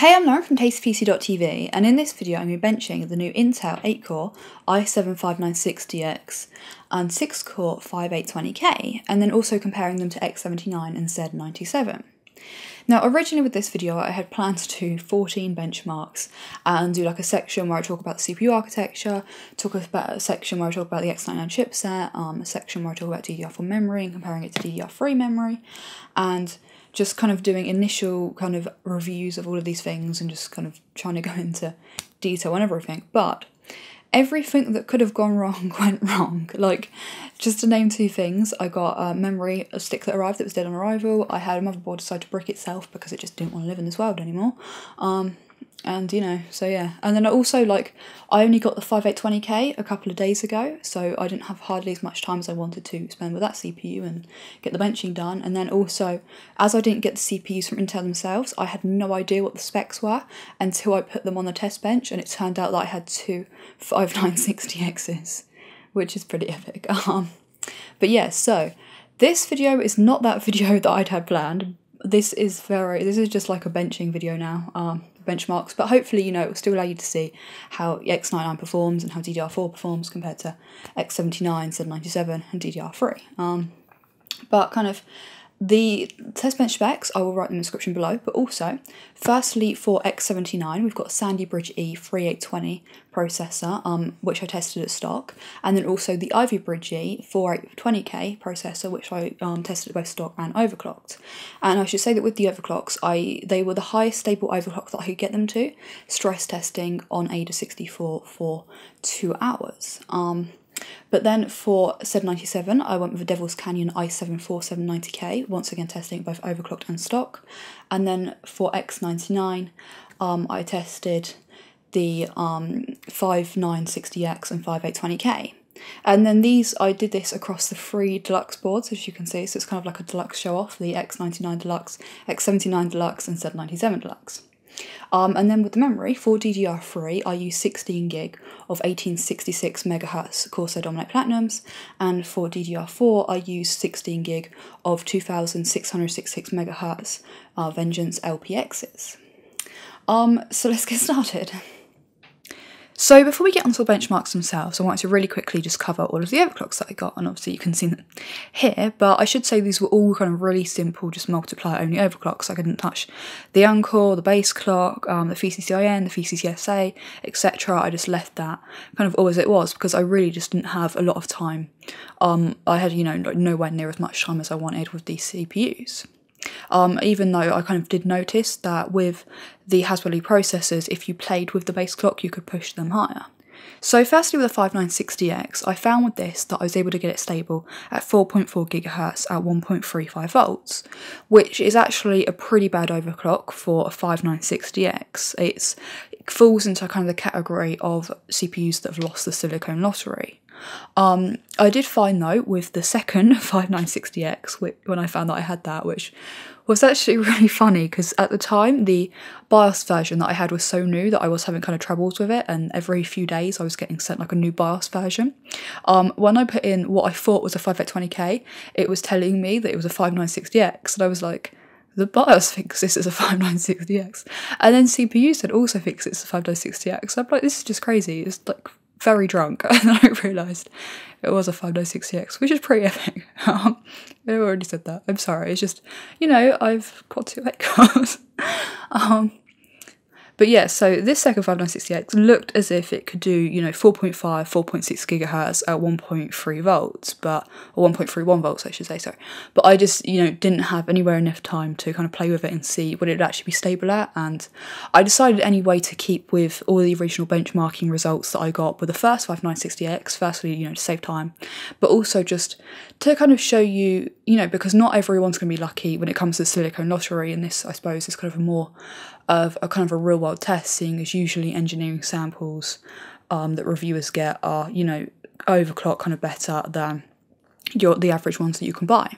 Hey, I'm Lauren from TastyPC.tv, and in this video I'm going to be benching the new Intel 8-core i7 5960X and 6-core 5820K, and then also comparing them to X79 and Z97. Now, originally with this video I had planned to do 14 benchmarks and do like a section where I talk about CPU architecture, talk about a section where I talk about the X99 chipset, a section where I talk about DDR4 memory and comparing it to DDR3 memory, and just kind of doing initial kind of reviews of all of these things and just kind of trying to go into detail on everything. But everything that could have gone wrong went wrong. Like, just to name two things, I got memory, a stick that arrived that was dead on arrival. I had a motherboard decide to brick itself because it just didn't want to live in this world anymore. And you know, so yeah. And then I also, like, I only got the 5820K a couple of days ago, so I didn't have hardly as much time as I wanted to spend with that CPU and get the benching done. And then also, as I didn't get the CPUs from Intel themselves, I had no idea what the specs were until I put them on the test bench, and it turned out that I had two 5960Xs, which is pretty epic. But yeah, so this video is not that video that I'd had planned. This is just like a benching video now, benchmarks, but hopefully, you know, it will still allow you to see how X99 performs and how DDR4 performs compared to X79, Z97 and DDR3. But kind of the test bench specs, I will write in the description below, but also, firstly, for X79, we've got Sandy Bridge E 3820 processor, which I tested at stock, and then also the Ivy Bridge E 4820K processor, which I tested both stock and overclocked. And I should say that with the overclocks, they were the highest stable overclock that I could get them to, stress testing on ADA 64 for 2 hours. But then for Z97, I went with a Devil's Canyon i7 4790K, once again testing both overclocked and stock. And then for X99, I tested the 5960X and 5820K. And then these, I did this across the three Deluxe boards, as you can see, so it's kind of like a Deluxe show-off, the X99 Deluxe, X79 Deluxe and Z97 Deluxe. And then with the memory, for DDR3, I used 16 gig of 1866 megahertz Corsair Dominator Platinums, and for DDR4, I used 16 gig of 2666 megahertz Vengeance LPXs. So let's get started. So before we get onto the benchmarks themselves, I wanted to really quickly just cover all of the overclocks that I got, and obviously you can see them here, but I should say these were all kind of really simple, just multiplier only overclocks. I didn't touch the Uncore, the base clock, the VCCIN, the VCCSA, etc. I just left that kind of all as it was because I really just didn't have a lot of time. I had, you know, like nowhere near as much time as I wanted with these CPUs. Even though I kind of did notice that with the Haswell-E processors, if you played with the base clock, you could push them higher. So firstly, with the 5960X, I found with this that I was able to get it stable at 4.4 GHz at 1.35 volts, which is actually a pretty bad overclock for a 5960X. It falls into kind of the category of CPUs that have lost the silicon lottery. I did find though with the second 5960X, which, when I found that I had that, which was actually really funny because at the time the BIOS version that I had was so new that I was having kind of troubles with it, and every few days I was getting sent like a new BIOS version. When I put in what I thought was a 5820K, it was telling me that it was a 5960X, and I was like, the BIOS thinks this is a 5960X, and then CPUs had also fixed it's a 5960X. So I'm like, this is just crazy. It's like very drunk, and then I realised it was a 5960X, which is pretty epic. I already said that, I'm sorry, it's just, you know, I've got two cars. But yeah, so this second 5960X looked as if it could do, you know, 4.5, 4.6 gigahertz at 1.3 volts, but, or 1.31 volts, I should say, sorry. But I just, you know, didn't have anywhere enough time to kind of play with it and see what it would actually be stable at. And I decided anyway to keep with all the original benchmarking results that I got with the first 5960X, firstly, you know, to save time, but also just to kind of show you, you know, because not everyone's going to be lucky when it comes to the silicon lottery, and this, I suppose, is kind of a more of a kind of a real world test, seeing as usually engineering samples that reviewers get are, you know, overclock kind of better than the average ones that you can buy.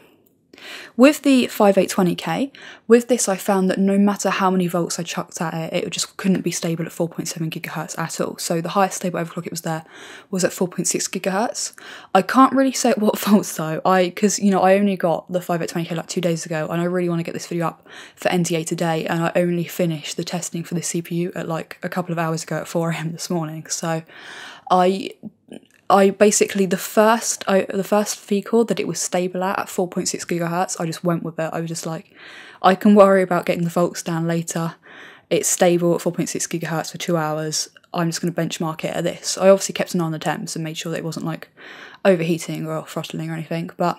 With the 5820K, with this I found that no matter how many volts I chucked at it, it just couldn't be stable at 4.7 gigahertz at all. So the highest stable overclock it was there was at 4.6 gigahertz. I can't really say at what volts though, because you know I only got the 5820K like 2 days ago, and I really want to get this video up for NDA today, and I only finished the testing for the CPU at like a couple of hours ago at 4 AM this morning. So I basically, the first VCCSA that it was stable at 4.6 gigahertz, I just went with it. I was just like, I can worry about getting the volts down later. It's stable at 4.6 gigahertz for 2 hours. I'm just going to benchmark it at this. I obviously kept an eye on the temps and made sure that it wasn't like overheating or throttling or anything. But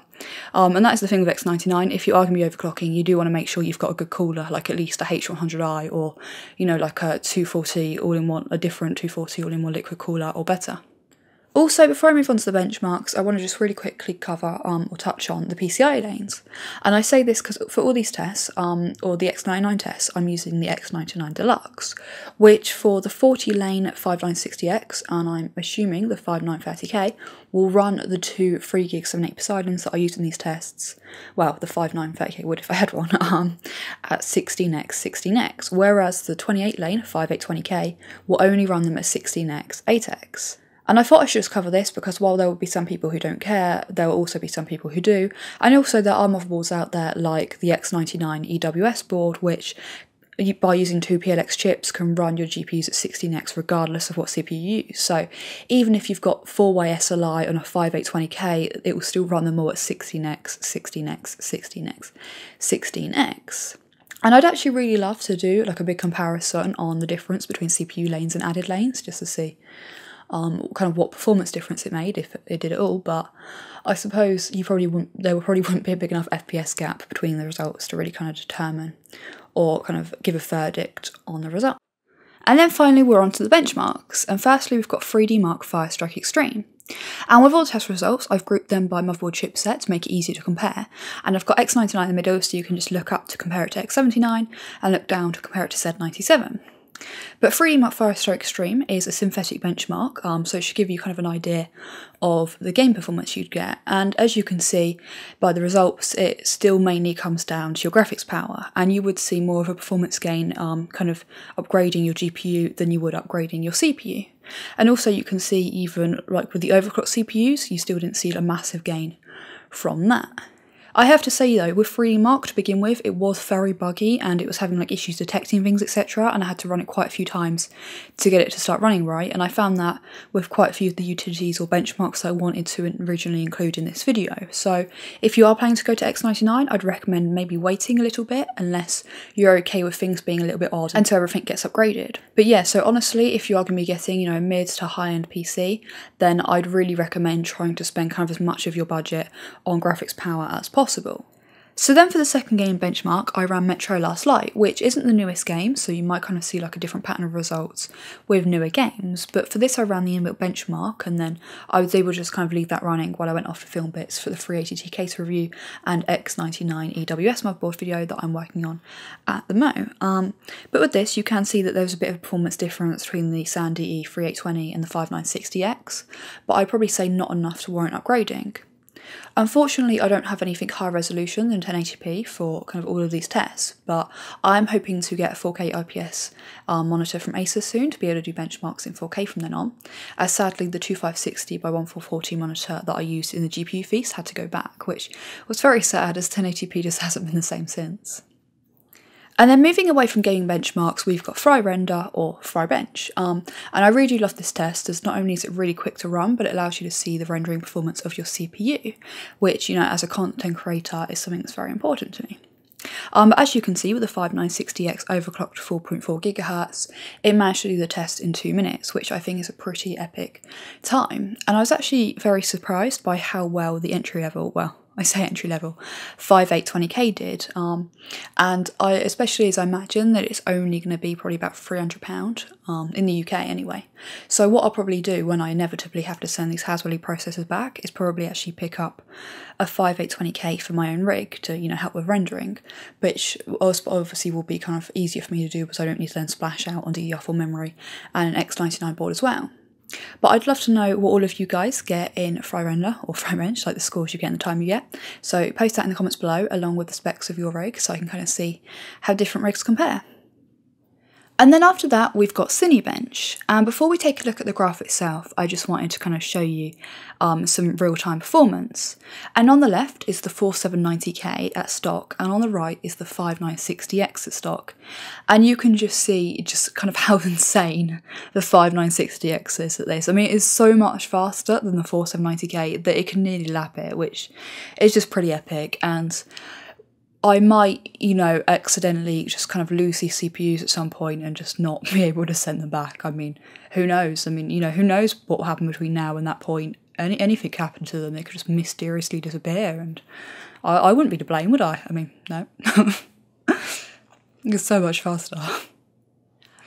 and that is the thing with X99. If you are going to be overclocking, you do want to make sure you've got a good cooler, like at least a H100i or you know like a 240 all-in-one, a different 240 all-in-one liquid cooler or better. Also, before I move on to the benchmarks, I want to just really quickly cover or touch on the PCIe lanes. And I say this because for all these tests, or the X99 tests, I'm using the X99 Deluxe, which for the 40-lane 5960X, and I'm assuming the 5930K, will run the two 3GB 7/8 PCIe that I used in these tests. Well, the 5930K would if I had one, at 16x16x, whereas the 28-lane 5820K will only run them at 16x8x. And I thought I should just cover this because while there will be some people who don't care, there will also be some people who do. And also there are motherboards out there like the X99 EWS board, which by using two PLX chips can run your GPUs at 16x regardless of what CPU you use. So even if you've got 4-way SLI on a 5820K, it will still run them all at 16x, 16x, 16x, 16x. And I'd actually really love to do like a big comparison on the difference between CPU lanes and added lanes just to see kind of what performance difference it made, if it did at all. But I suppose you probably wouldn't, there probably wouldn't be a big enough FPS gap between the results to really kind of determine or kind of give a verdict on the result. And then finally we're on to the benchmarks, and firstly we've got 3D Mark Firestrike Extreme. And with all the test results, I've grouped them by motherboard chipset to make it easier to compare. And I've got X99 in the middle, so you can just look up to compare it to X79 and look down to compare it to Z97. But 3D Mark Firestrike Extreme is a synthetic benchmark, so it should give you kind of an idea of the game performance you'd get. And as you can see by the results, it still mainly comes down to your graphics power, and you would see more of a performance gain kind of upgrading your GPU than you would upgrading your CPU. And also you can see even like with the overclock CPUs, you still didn't see a massive gain from that. I have to say though, with 3D Mark to begin with, it was very buggy and it was having like issues detecting things, etc. And I had to run it quite a few times to get it to start running right. And I found that with quite a few of the utilities or benchmarks that I wanted to originally include in this video. So if you are planning to go to X99, I'd recommend maybe waiting a little bit unless you're okay with things being a little bit odd until everything gets upgraded. But yeah, so honestly, if you are going to be getting, you know, mid to high end PC, then I'd really recommend trying to spend kind of as much of your budget on graphics power as possible. So then for the second game benchmark, I ran Metro Last Light, which isn't the newest game, so you might kind of see like a different pattern of results with newer games. But for this I ran the inbuilt benchmark, and then I was able to just kind of leave that running while I went off to film bits for the 380TK to review and X99 EWS motherboard video that I'm working on at the moment. But with this you can see that there was a bit of performance difference between the Sandy E 3820 and the 5960X, but I'd probably say not enough to warrant upgrading. Unfortunately, I don't have anything higher resolution than 1080p for kind of all of these tests, but I'm hoping to get a 4K IPS monitor from Asus soon to be able to do benchmarks in 4K from then on, as sadly the 2560x1440 monitor that I used in the GPU feast had to go back, which was very sad as 1080p just hasn't been the same since. And then moving away from gaming benchmarks, we've got FryRender or FryBench. And I really do love this test, as not only is it really quick to run, but it allows you to see the rendering performance of your CPU, which, you know, as a content creator is something that's very important to me. But as you can see, with the 5960X overclocked 4.4 gigahertz, it managed to do the test in 2 minutes, which I think is a pretty epic time. And I was actually very surprised by how well the entry level, well, I say entry level, 5820K did, and I, especially as I imagine that it's only going to be probably about £300 in the UK anyway. So what I'll probably do when I inevitably have to send these Haswell-E processors back is probably actually pick up a 5820K for my own rig to, you know, help with rendering, which obviously will be kind of easier for me to do because I don't need to then splash out on DDR4 memory and an X99 board as well. But I'd love to know what all of you guys get in fry render or fry range, like the scores you get and the time you get. So post that in the comments below along with the specs of your rig so I can kind of see how different rigs compare. And then after that, we've got Cinebench. And before we take a look at the graph itself, I just wanted to kind of show you some real-time performance. And on the left is the 4790K at stock, and on the right is the 5960X at stock. And you can just see just kind of how insane the 5960X is at this. I mean, it is so much faster than the 4790K that it can nearly lap it, which is just pretty epic. And I might, you know, accidentally just kind of lose these CPUs at some point and just not be able to send them back. I mean, who knows? I mean, you know, who knows what will happen between now and that point? Anything could happen to them. They could just mysteriously disappear, and I wouldn't be to blame, would I? I mean, no. It's so much faster.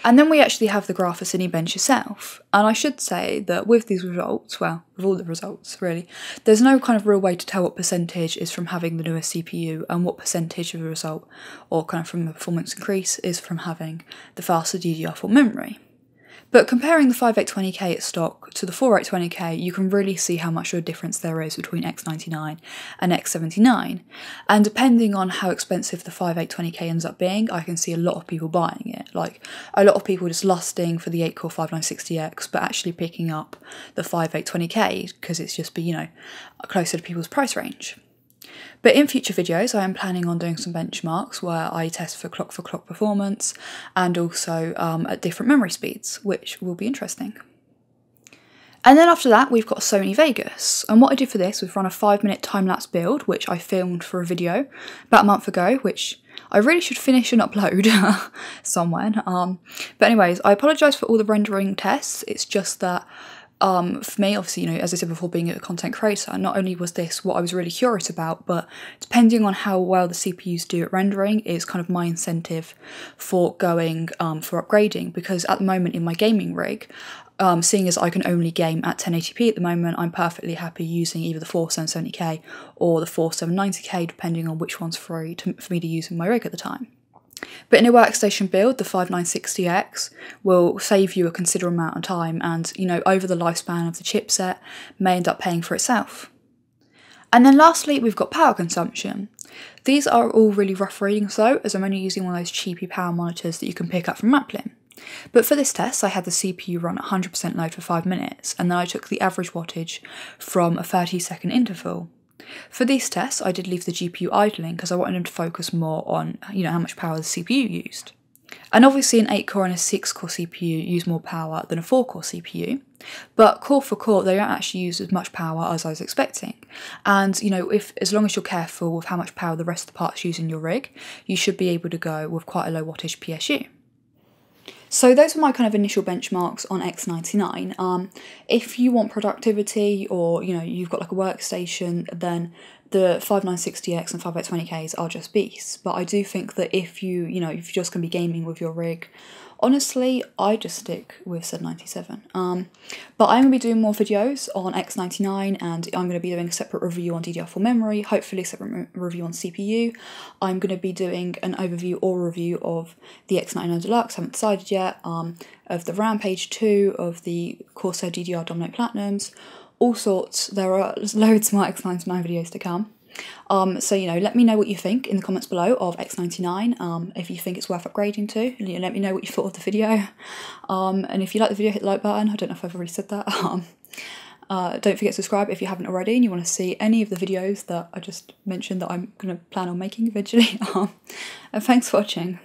And then we actually have the graph of Cinebench itself. And I should say that with these results, well, with all the results really, there's no kind of real way to tell what percentage is from having the newest CPU and what percentage of the result or kind of from the performance increase is from having the faster DDR4 memory. But comparing the 5820K at stock to the 4820K, you can really see how much of a difference there is between X99 and X79. And depending on how expensive the 5820K ends up being, I can see a lot of people buying it. Like, a lot of people just lusting for the 8-core 5960X, but actually picking up the 5820K because it's just, you know, closer to people's price range. But in future videos, I am planning on doing some benchmarks where I test for clock performance and also at different memory speeds, which will be interesting. And then after that, we've got Sony Vegas. And what I did for this was run a 5-minute time-lapse build, which I filmed for a video about a month ago, which I really should finish and upload somewhere. But anyways, I apologise for all the rendering tests. It's just that for me, obviously, you know, as I said before, being a content creator, not only was this what I was really curious about, but depending on how well the CPUs do at rendering is kind of my incentive for going for upgrading, because at the moment in my gaming rig, seeing as I can only game at 1080p at the moment, I'm perfectly happy using either the 4770K or the 4790K, depending on which one's free for me to use in my rig at the time. But in a workstation build, the 5960X will save you a considerable amount of time and, you know, over the lifespan of the chipset may end up paying for itself. And then lastly, we've got power consumption. These are all really rough readings though, as I'm only using one of those cheapy power monitors that you can pick up from Maplin. But for this test, I had the CPU run at 100% load for 5 minutes, and then I took the average wattage from a 30-second interval. For these tests, I did leave the GPU idling because I wanted them to focus more on, you know, how much power the CPU used. And obviously an 8-core and a 6-core CPU use more power than a 4-core CPU, but core for core they don't actually use as much power as I was expecting. And, you know, if as long as you're careful with how much power the rest of the parts use in your rig, you should be able to go with quite a low wattage PSU. So those were my kind of initial benchmarks on X99. If you want productivity or, you know, you've got like a workstation, then the 5960X and 5820Ks are just beasts. But I do think that if you, you know, if you're just going to be gaming with your rig, honestly, I just stick with Z97. But I'm going to be doing more videos on X99, and I'm going to be doing a separate review on DDR4 memory, hopefully a separate review on CPU. I'm going to be doing an overview or review of the X99 Deluxe, haven't decided yet, of the Rampage 2, of the Corsair DDR Dominator Platinums, all sorts. There are loads more X99 videos to come. So, you know, let me know what you think in the comments below of X99, if you think it's worth upgrading to, you know, let me know what you thought of the video, and if you like the video, hit the like button. I don't know if I've already said that. Don't forget to subscribe if you haven't already and you want to see any of the videos that I just mentioned that I'm going to plan on making eventually. And thanks for watching.